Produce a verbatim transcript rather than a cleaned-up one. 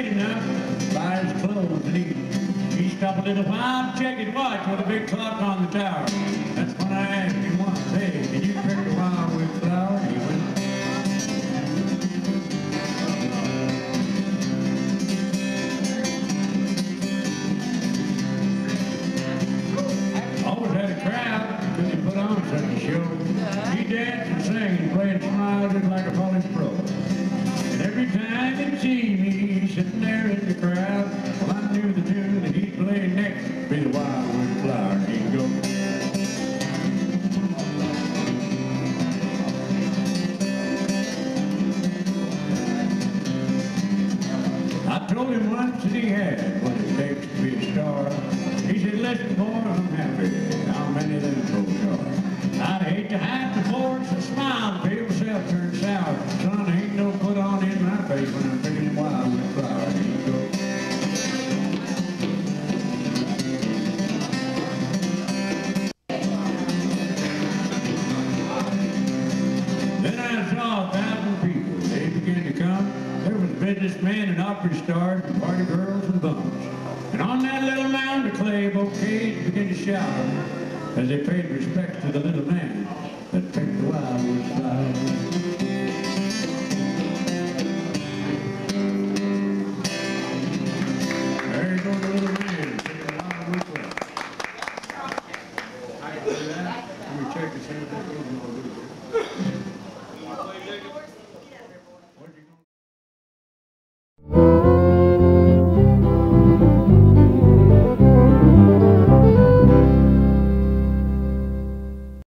pretty now by his bulls and ears. He stopped a little while, checked his watch with a big clock on the tower. That's when I asked him once, hey, did you pick a wildwood flower? He went, like a falling pro. And every time he'd see me sitting there in the crowd, well, I knew the tune that he'd play next would be the wildwood flower. He'd go. I told him once that he had what it takes to be a star. He said, listen, boy, I'm happy. How many of them folks are? I'd hate to hide the force and smile. Turned sour. Son, there ain't no put on in my face when I'm picking wildwood flower. Here you go. Then I saw a thousand people. They began to come. There was businessmen and opera stars and party girls and bums. And on that little mound of clay, bouquets began to shower as they paid respect to the little man that picked the wildwood flower.